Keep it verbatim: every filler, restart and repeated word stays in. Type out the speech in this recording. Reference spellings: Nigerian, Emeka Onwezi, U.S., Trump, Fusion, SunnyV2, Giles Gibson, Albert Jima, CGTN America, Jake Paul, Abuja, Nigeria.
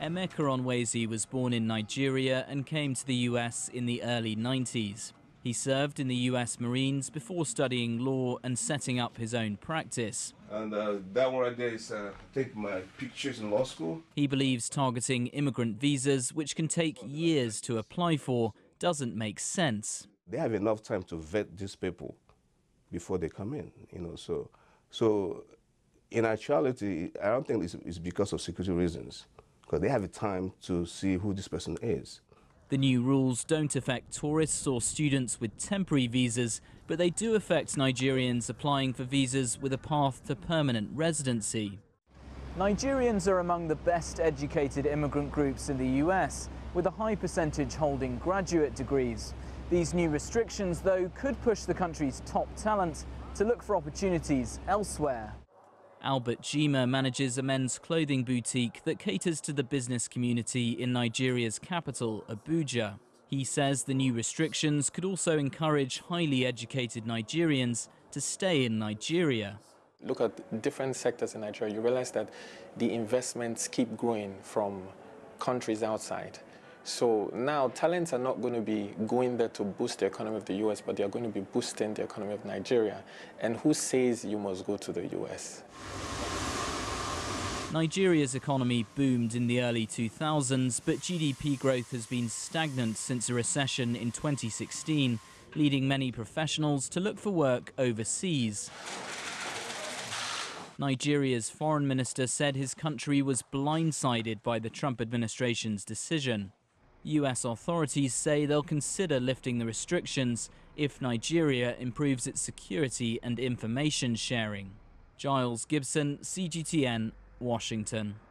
Emeka Onwezi was born in Nigeria and came to the U S in the early nineties. He served in the U S Marines before studying law and setting up his own practice. And uh, that one right there is uh, take my pictures in law school. He believes targeting immigrant visas, which can take years to apply for, doesn't make sense. They have enough time to vet these people before they come in, you know, so, so in actuality, I don't think it's, it's because of security reasons. Because they have a time to see who this person is. The new rules don't affect tourists or students with temporary visas, but they do affect Nigerians applying for visas with a path to permanent residency. Nigerians are among the best educated immigrant groups in the U S, with a high percentage holding graduate degrees. These new restrictions, though, could push the country's top talent to look for opportunities elsewhere. Albert Jima manages a men's clothing boutique that caters to the business community in Nigeria's capital, Abuja. He says the new restrictions could also encourage highly educated Nigerians to stay in Nigeria. Look at different sectors in Nigeria. You realize that the investments keep growing from countries outside. So now talents are not going to be going there to boost the economy of the U S, but they are going to be boosting the economy of Nigeria. And who says you must go to the U S? Nigeria's economy boomed in the early two thousands, but G D P growth has been stagnant since a recession in twenty sixteen, leading many professionals to look for work overseas. Nigeria's foreign minister said his country was blindsided by the Trump administration's decision. U S authorities say they'll consider lifting the restrictions if Nigeria improves its security and information sharing. Giles Gibson, C G T N, Washington.